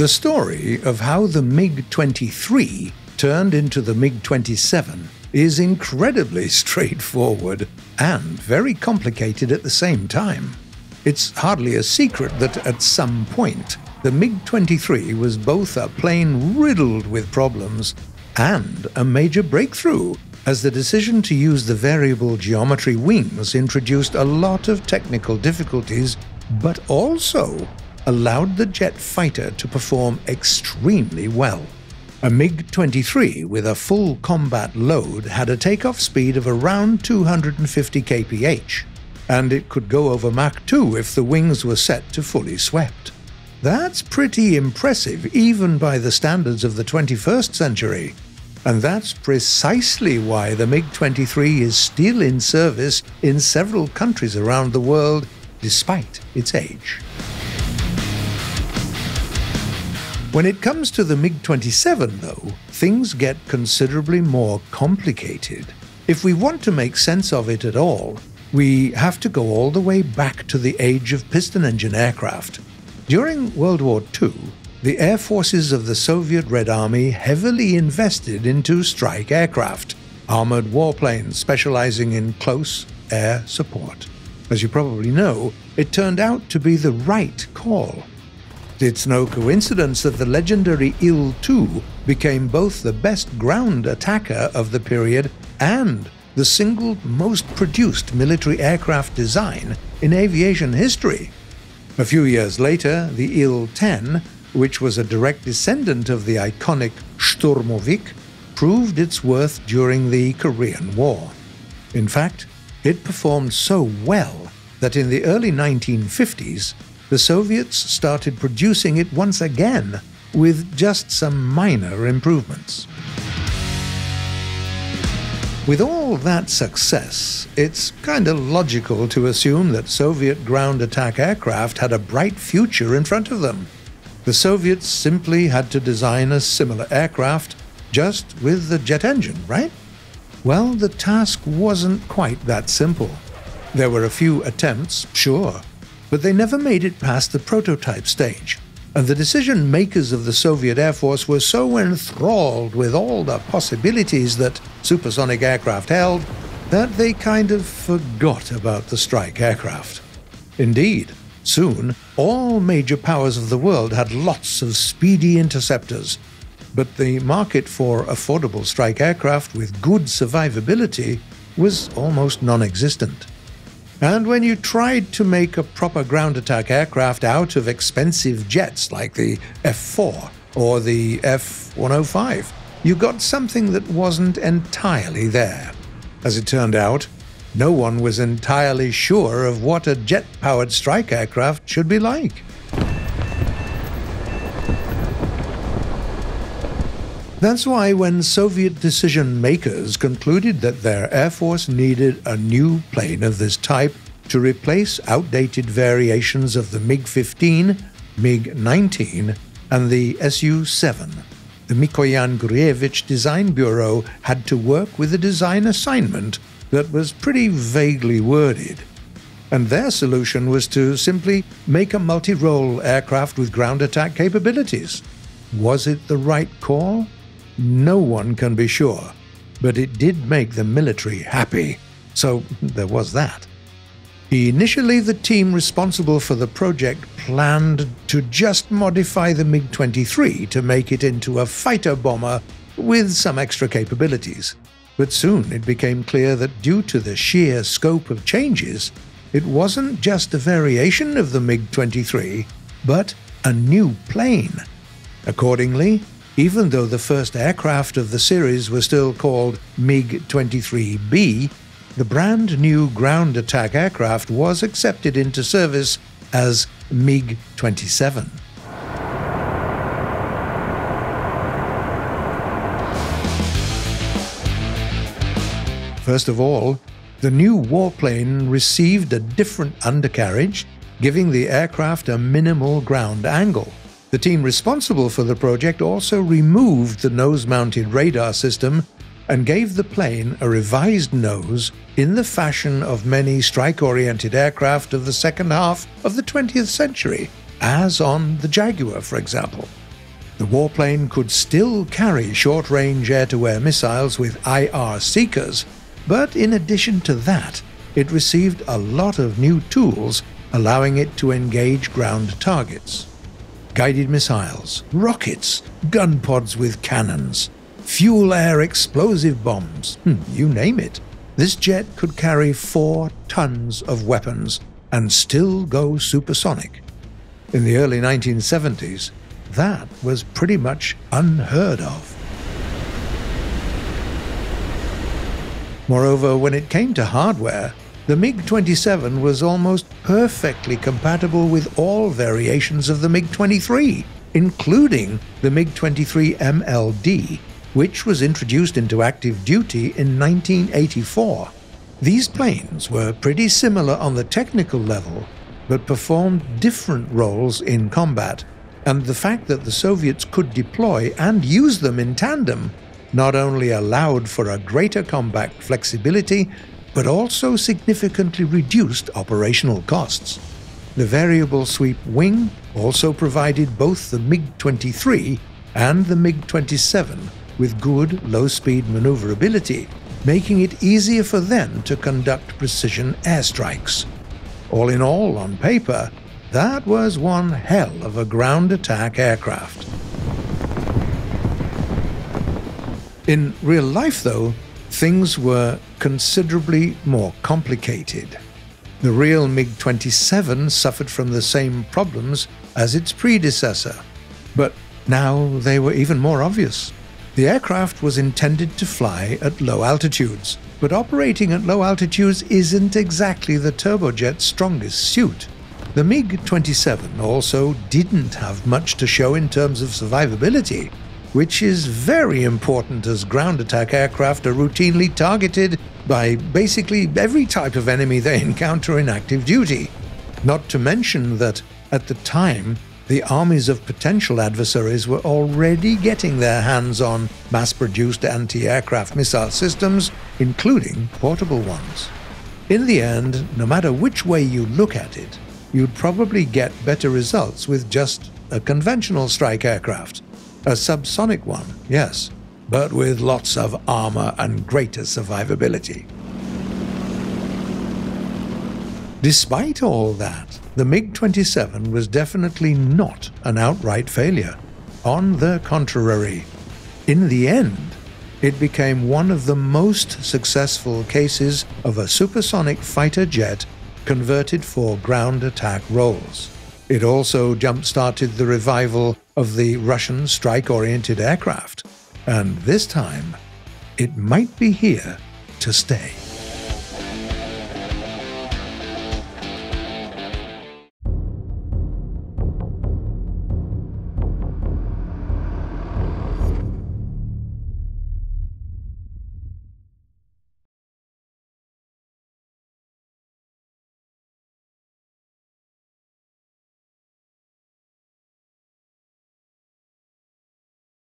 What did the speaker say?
The story of how the MiG-23 turned into the MiG-27 is incredibly straightforward and very complicated at the same time. It's hardly a secret that at some point, the MiG-23 was both a plane riddled with problems and a major breakthrough, as the decision to use the variable geometry wings introduced a lot of technical difficulties, but also allowed the jet fighter to perform extremely well. A MiG-23 with a full combat load had a takeoff speed of around 250 kph, and it could go over Mach 2 if the wings were set to fully swept. That's pretty impressive even by the standards of the 21st century, and that's precisely why the MiG-23 is still in service in several countries around the world despite its age. When it comes to the MiG-27, though, things get considerably more complicated. If we want to make sense of it at all, we have to go all the way back to the age of piston engine aircraft. During World War II, the air forces of the Soviet Red Army heavily invested into strike aircraft, armored warplanes specializing in close air support. As you probably know, it turned out to be the right call. It's no coincidence that the legendary Il-2 became both the best ground attacker of the period and the single most produced military aircraft design in aviation history. A few years later, the Il-10, which was a direct descendant of the iconic Sturmovik, proved its worth during the Korean War. In fact, it performed so well that in the early 1950s, the Soviets started producing it once again, with just some minor improvements. With all that success, it's kinda logical to assume that Soviet ground attack aircraft had a bright future in front of them. The Soviets simply had to design a similar aircraft, just with the jet engine, right? Well, the task wasn't quite that simple. There were a few attempts, sure, but they never made it past the prototype stage, and the decision-makers of the Soviet Air Force were so enthralled with all the possibilities that supersonic aircraft held that they kind of forgot about the strike aircraft. Indeed, soon, all major powers of the world had lots of speedy interceptors, but the market for affordable strike aircraft with good survivability was almost non-existent. And when you tried to make a proper ground attack aircraft out of expensive jets like the F-4 or the F-105, you got something that wasn't entirely there. As it turned out, no one was entirely sure of what a jet-powered strike aircraft should be like. That's why when Soviet decision-makers concluded that their Air Force needed a new plane of this type to replace outdated variations of the MiG-15, MiG-19, and the Su-7, the Mikoyan-Gurevich Design Bureau had to work with a design assignment that was pretty vaguely worded. And their solution was to simply make a multi-role aircraft with ground attack capabilities. Was it the right call? No one can be sure, but it did make the military happy, so there was that. Initially, the team responsible for the project planned to just modify the MiG-23 to make it into a fighter bomber with some extra capabilities, but soon it became clear that due to the sheer scope of changes, it wasn't just a variation of the MiG-23, but a new plane. Accordingly, even though the first aircraft of the series were still called MiG-23B, the brand-new ground attack aircraft was accepted into service as MiG-27. First of all, the new warplane received a different undercarriage, giving the aircraft a minimal ground angle. The team responsible for the project also removed the nose-mounted radar system and gave the plane a revised nose in the fashion of many strike-oriented aircraft of the second half of the 20th century, as on the Jaguar, for example. the warplane could still carry short-range air-to-air missiles with IR seekers, but in addition to that, it received a lot of new tools allowing it to engage ground targets. Guided missiles, rockets, gun pods with cannons, fuel-air explosive bombs, you name it. This jet could carry 4 tons of weapons and still go supersonic. In the early 1970s, that was pretty much unheard of. Moreover, when it came to hardware, the MiG-27 was almost perfectly compatible with all variations of the MiG-23, including the MiG-23 MLD, which was introduced into active duty in 1984. These planes were pretty similar on the technical level, but performed different roles in combat, and the fact that the Soviets could deploy and use them in tandem not only allowed for a greater combat flexibility, but also significantly reduced operational costs. The variable sweep wing also provided both the MiG-23 and the MiG-27 with good low-speed maneuverability, making it easier for them to conduct precision airstrikes. All in all, on paper, that was one hell of a ground attack aircraft. In real life, though, things were considerably more complicated. The real MiG-27 suffered from the same problems as its predecessor, but now they were even more obvious. The aircraft was intended to fly at low altitudes, but operating at low altitudes isn't exactly the turbojet's strongest suit. The MiG-27 also didn't have much to show in terms of survivability, which is very important as ground attack aircraft are routinely targeted by basically every type of enemy they encounter in active duty. Not to mention that, at the time, the armies of potential adversaries were already getting their hands on mass-produced anti-aircraft missile systems, including portable ones. In the end, no matter which way you look at it, you'd probably get better results with just a conventional strike aircraft. A subsonic one, yes, but with lots of armor and greater survivability. Despite all that, the MiG-27 was definitely not an outright failure. On the contrary, in the end, it became one of the most successful cases of a supersonic fighter jet converted for ground attack roles. It also jump-started the revival of the Russian strike-oriented aircraft, and this time, it might be here to stay.